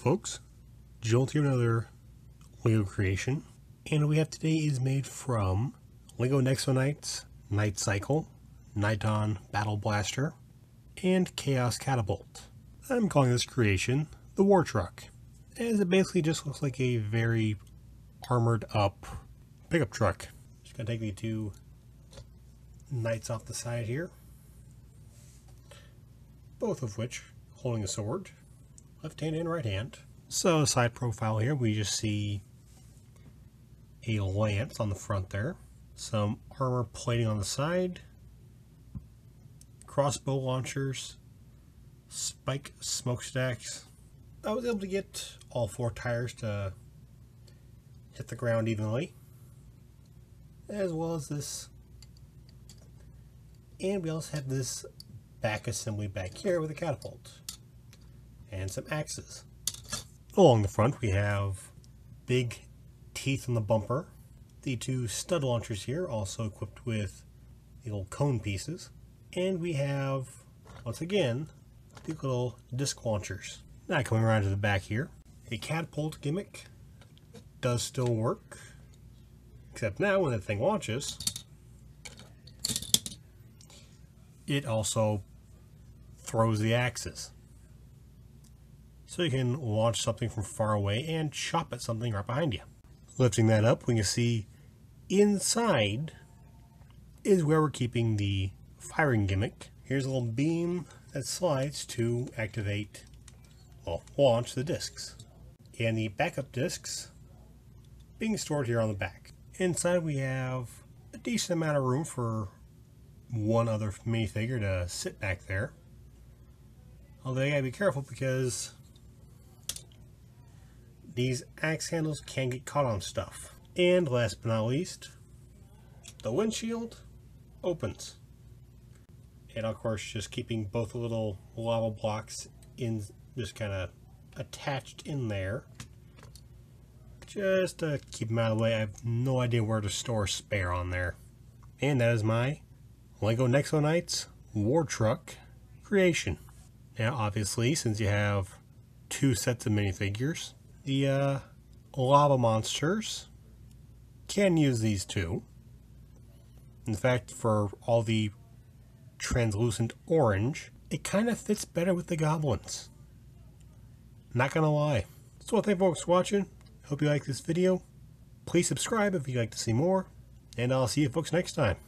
folks, Jolt here with another LEGO creation, and what we have today is made from LEGO Nexo Knights, Knight Cycle, Knighton Battle Blaster, and Chaos Catapult. I'm calling this creation the War Truck, as it basically just looks like a very armored up pickup truck. Just gonna take the two knights off the side here, both of which holding a sword, left hand and right hand. So side profile here, we just see a lance on the front there, some armor plating on the side, crossbow launchers, spike smokestacks. I was able to get all four tires to hit the ground evenly, as well as this. And we also have this back assembly back here with a catapult and some axes. Along the front we have big teeth on the bumper, the two stud launchers here also equipped with the little cone pieces, and we have, once again, the little disc launchers. Now coming around to the back here, the catapult gimmick does still work, except now when the thing launches, it also throws the axes. So you can launch something from far away and chop at something right behind you. Lifting that up, we can see inside is where we're keeping the firing gimmick. Here's a little beam that slides to activate, well, launch the discs. And the backup discs being stored here on the back. Inside we have a decent amount of room for one other minifigure to sit back there. Although you gotta be careful because these axe handles can get caught on stuff. And last but not least, the windshield opens. And of course, just keeping both the little lava blocks in, just kind of attached in there, just to keep them out of the way. I have no idea where to store spare on there. And that is my LEGO Nexo Knights War Truck creation. Now obviously, since you have two sets of minifigures, the lava monsters can use these two. In fact, for all the translucent orange, it kind of fits better with the goblins. Not gonna lie. So thank you folks for watching. Hope you like this video. Please subscribe if you'd like to see more, and I'll see you folks next time.